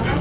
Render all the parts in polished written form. J'ai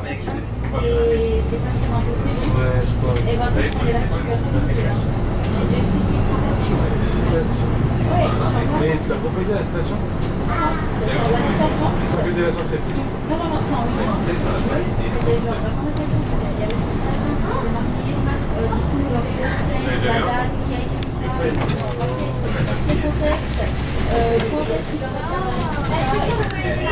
et des personnes un peu connues, et ben ça je trouvais la super chose. J'ai déjà expliqué une citation. Mais tu l'as proposé à la citation? C'est la citation. C'est que de la sortie. Non, oui. C'était genre la conversation, il y avait cette citation qui s'était marquée. Du coup, la date, qui a écrit ça, les contextes, quand est-ce qu'il va J'ai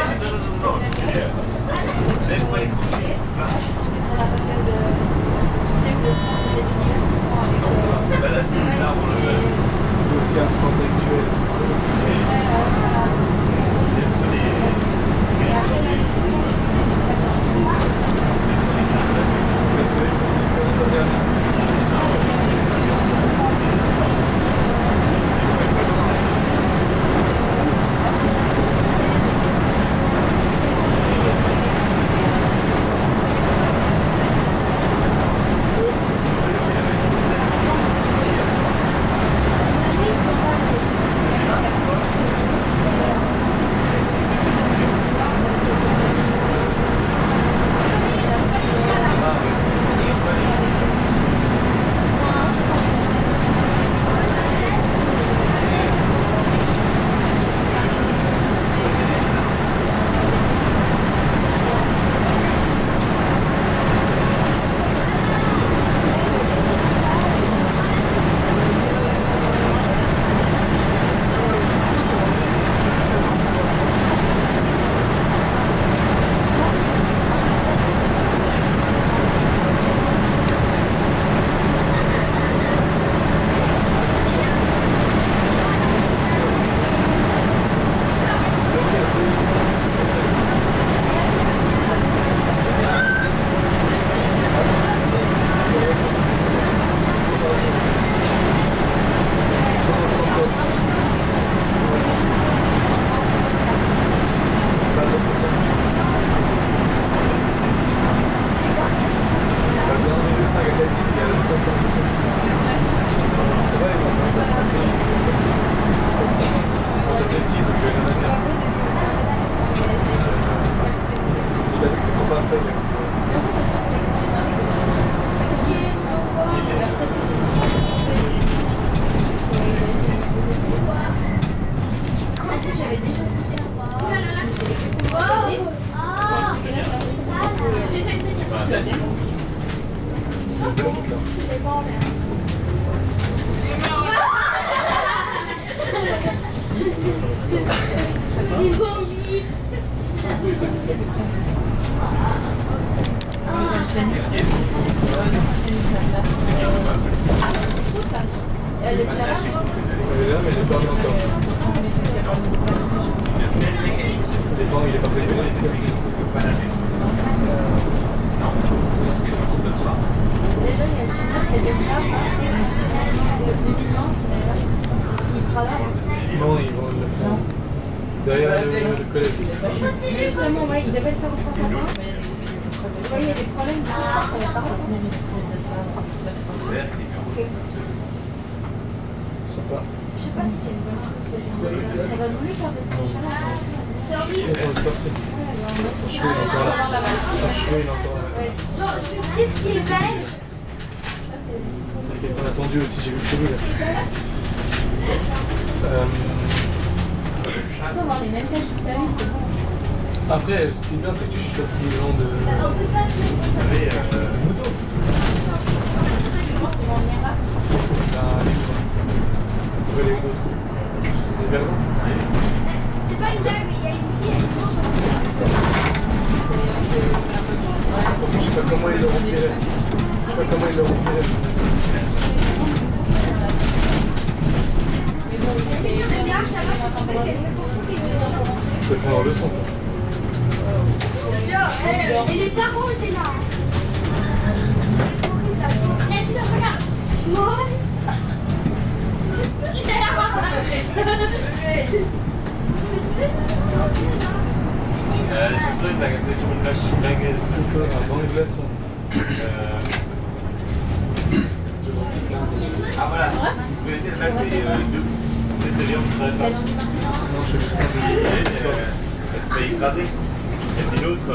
écrasé. Et puis l'autre,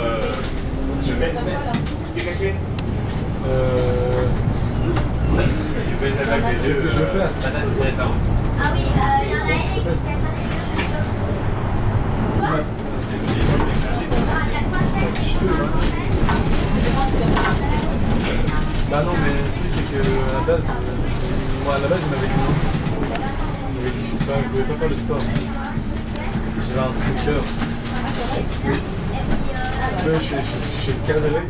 Qu'est-ce que je veux faire? Ah oui, il y en a une qui fait. Bah non, mais le truc c'est qu'à la base, moi à la base il m'avait dit non. Il m'avait dit que je ne pouvais pas faire le sport. J'avais un truc de cœur. Oui. Je suis le cadre de l'œil.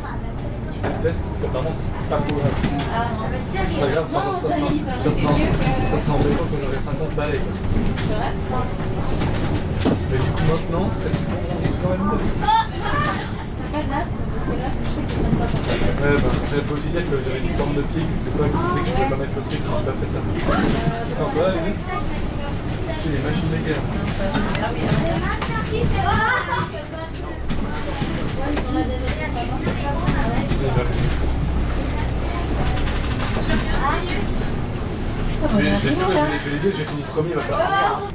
Test, apparemment c'est pas trop grave. C'est pas grave, parce que ça se rendrait pas quand j'aurais 50 balais. C'est vrai? Mais du coup maintenant, est-ce qu'on va nous donner? T'as pas de là, parce que là, c'est que je sais que tu ne pas. J'avais pas aussi dit que j'avais une forme de pied, que c'est pas que je pouvais pas mettre le truc, donc j'ai pas fait ça. C'est sympa, oui. J'ai des machines de guerre. Je l'ai dit, j'ai fini premier, il va falloir.